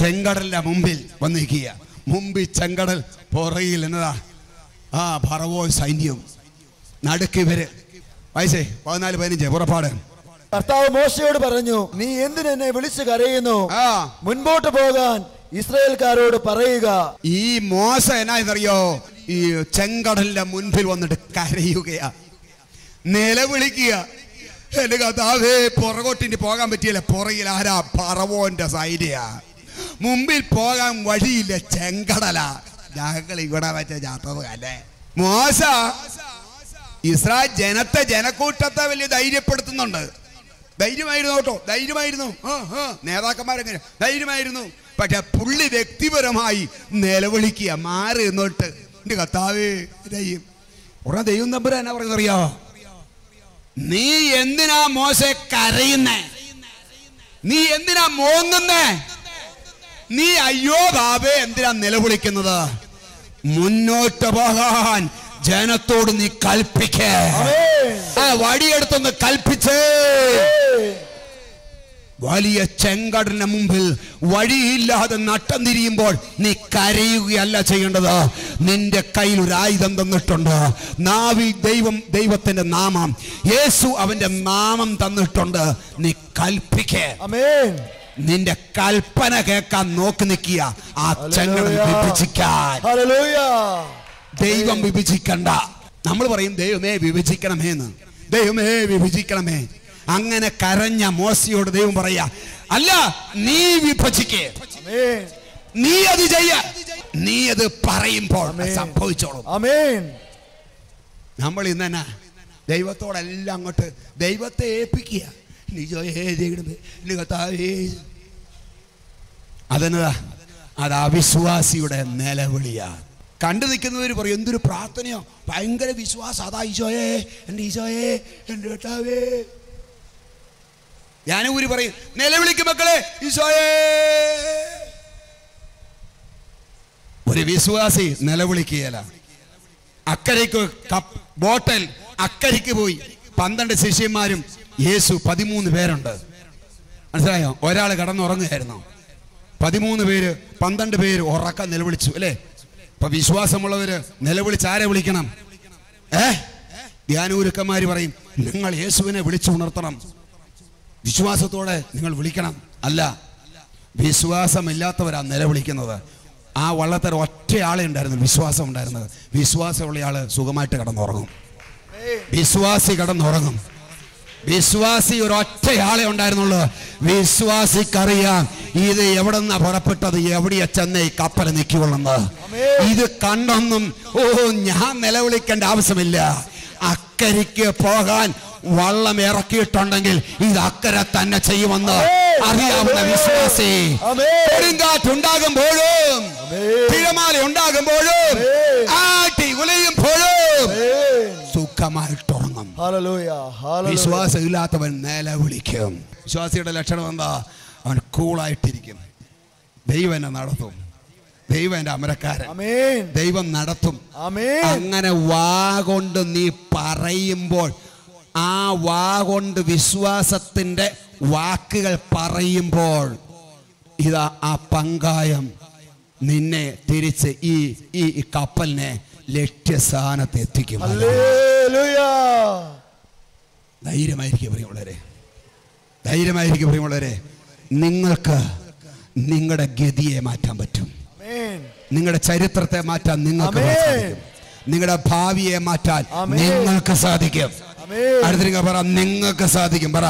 ചെങ്കടലിന്റെ മുമ്പിൽ വന്ന് നിൽക്കുക. മുമ്പിൽ ചെങ്കടൽ, പുറകിൽ എന്നതാ ആ പറവോ സൈന്യവും, നടുക്ക് ഇവര്. വയസ്സേ 14-15 പുറപ്പാട്. കർത്താവ് മോശയോട് പറഞ്ഞു, നീ എന്തിനെന്നെ വിളിച്ചു കരയുന്നു? മുൻപോട്ട് പോകാൻ ഇസ്രായേൽക്കാരോട് പറയുക. ഈ മോശ എന്നായെന്നറിയോ? ഈ ചെങ്കടലിന്റെ മുൻപിൽ വന്നിട്ട് കരയുകയാ, നിലവിളിക്കുക. എന്റെ കർത്താവേ, പുറകോട്ടിന് പോകാൻ പറ്റിയില്ല. പുറകിൽ ആരാ? പറവോന്റെ സൈന്യാ. മുമ്പിൽ പോകാൻ വഴിയില്ല, ചെങ്കടലാ. ഞങ്ങൾ ഇവിടെ വെച്ച ചാത്തതല്ലേ. മോശ ഇസ്രായേൽ ജനത്തെ, ജനക്കൂട്ടത്തെ വലിയ ധൈര്യപ്പെടുത്തുന്നുണ്ട്. ധൈര്യമായിരുന്നു കേട്ടോ, ധൈര്യമായിരുന്നു. നേതാക്കന്മാരെങ്ങനെ ധൈര്യമായിരുന്നു. പക്ഷെ പുള്ളി വ്യക്തിപരമായി നിലവിളിക്കുക, മാറി എന്നിട്ട് എന്റെ കർത്താവേ ദൈവം. ഉടനെ ദൈവം തമ്പുരാൻ എന്നാ പറയുന്നറിയോ? നീ എന്തിനാ മോശെ കരയുന്നേ? നീ എന്തിനാ മോങ്ങുന്നേ? നീ അയ്യോ ബാബേ എന്തിനാ നിലവിളിക്കുന്നത്? മുന്നോട്ട് പോകാൻ ജനത്തോട് നീ കൽപ്പിക്കേ. ആ വടിയെടുത്തൊന്ന് കൽപ്പിച്ചേ. വലിയ ചെങ്കടലിന് മുമ്പിൽ വഴിയില്ലാതെ നട്ടം തിരിയുമ്പോൾ നീ കരയുകയല്ല ചെയ്യേണ്ടത്. നിന്റെ കയ്യിൽ ഒരു ആയുധം തന്നിട്ടുണ്ട്. നാവി ദൈവം, ദൈവത്തിന്റെ നാമം, യേശു അവന്റെ നാമം തന്നിട്ടുണ്ട്. നീ കൽപ്പിക്കേ. ആമേൻ. നിന്റെ കൽപ്പന കേൾക്കാൻ നോക്കി നിൽക്കുക. ആ ചെങ്കടൽ വിഭജിക്കാൻ ദൈവം വിഭജിക്കണ്ട. നമ്മൾ പറയും ദൈവമേ വിഭജിക്കണമേന്ന്, ദൈവമേ വിഭജിക്കണമേ. അങ്ങനെ കരഞ്ഞ മോശയോട് ദൈവം പറയാ, അല്ല നീ വിഭജിക്കേ, നീ അത് ചെയ്യ, നീ അത് പറയുമ്പോൾ സംഭവിച്ചോളും. നമ്മൾ ഇന്ന് തന്നെ ദൈവത്തോടെല്ലാം അങ്ങോട്ട് ദൈവത്തെ ഏൽപ്പിക്കുക. അതെന്നതാ? അത് അവിശ്വാസിയുടെ നിലവിളിയാ. കണ്ടു നിൽക്കുന്നവർ പറയും, എന്തൊരു പ്രാർത്ഥനയോ, ഭയങ്കര വിശ്വാസം. അതാ ഈശോയെ, എൻ്റെ ഈശോയെ, എൻ്റെ കർത്താവേ. ഞാനൂര് പറയും, നിലവിളിക്ക് മക്കളെ, ഈശോയെ. ഒരു വിശ്വാസി നിലവിളിക്കുകയല്ല. അക്കരയ്ക്ക് ബോട്ടൽ അക്കരയ്ക്ക് പോയി. 12 ശിഷ്യന്മാരും യേശു 13 പേരുണ്ട്. മനസ്സിലായോ? ഒരാൾ കടന്നുറങ്ങുകയായിരുന്നു. 13 പേര്, 12 പേര് ഉറക്കം നിലവിളിച്ചു അല്ലേ? അപ്പൊ വിശ്വാസമുള്ളവര് നിലവിളിച്ച് ആരെ വിളിക്കണം? ധ്യാനൂരുക്കന്മാര് പറയും, നിങ്ങൾ യേശുവിനെ വിളിച്ചു ഉണർത്തണം, വിശ്വാസത്തോടെ നിങ്ങൾ വിളിക്കണം. അല്ല, വിശ്വാസമില്ലാത്തവരാ നിലവിളിക്കുന്നത്. ആ വള്ളത്തിൽ ഒറ്റയാളെ ഉണ്ടായിരുന്നു വിശ്വാസം ഉണ്ടായിരുന്നത്. വിശ്വാസമുള്ള ആള് സുഖമായിട്ട് കടന്നുറങ്ങും. വിശ്വാസി കടന്നുറങ്ങും. വിശ്വാസി ഒരൊറ്റയാളെ ഉണ്ടായിരുന്നുള്ളൂ. വിശ്വാസിക്കറിയാം ഇത് എവിടെ നിന്നാ പുറപ്പെട്ടത്, എവിടെയാ ചെന്നൈ കപ്പൽ നിൽക്കുകൊള്ളുന്നത്. ഇത് കണ്ടൊന്നും ഓ ഞാൻ നിലവിളിക്കേണ്ട ആവശ്യമില്ല. അക്കരയ്ക്ക് പോകാൻ വള്ളം ഇറക്കിയിട്ടുണ്ടെങ്കിൽ ഇത് അക്കരെ തന്നെ ചെയ്യുമെന്ന് അറിയാവുന്ന വിശ്വാസി കൊടുങ്കാറ്റുണ്ടാകുമ്പോഴും തിരമാല ഉണ്ടാകുമ്പോഴും ആട്ടി ഉലയുമ്പോഴും സുഖമായിട്ടുറങ്ങും. വിശ്വാസം ഇല്ലാത്തവൻ നിലവിളിക്കും. വിശ്വാസിയുടെ ലക്ഷണം എന്താ? അവൻ കൂളായിട്ടിരിക്കും. ദൈവം എന്നെ നടത്തും, ദൈവം എന്റെ അമരക്കാരൻ, ദൈവം നടത്തും. അങ്ങനെ വാ കൊണ്ട് നീ പറയുമ്പോൾ, ആ വാ കൊണ്ട് വിശ്വാസത്തിന്റെ വാക്കുകൾ പറയുമ്പോൾ, ഇതാ ആ പങ്കായം നിന്നെ തിരിച്ച് ഈ ഈ കപ്പലിനെ ലക്ഷ്യസ്ഥാനത്ത് എത്തിക്കും. ധൈര്യമായിരിക്കും പ്രിയമുള്ളവരെ, ധൈര്യമായിരിക്കും പ്രിയമുള്ളവരെ. നിങ്ങൾക്ക് നിങ്ങളുടെ ഗതിയെ മാറ്റാൻ പറ്റും. നിങ്ങളുടെ ചരിത്രത്തെ മാറ്റാൻ നിങ്ങൾക്ക് സാധിക്കും. നിങ്ങളുടെ ഭാവിയെ മാറ്റാൻ നിങ്ങൾക്ക് സാധിക്കും. അടുത്തിരിക്കുക, പറ നിങ്ങൾക്ക് സാധിക്കും, പറ.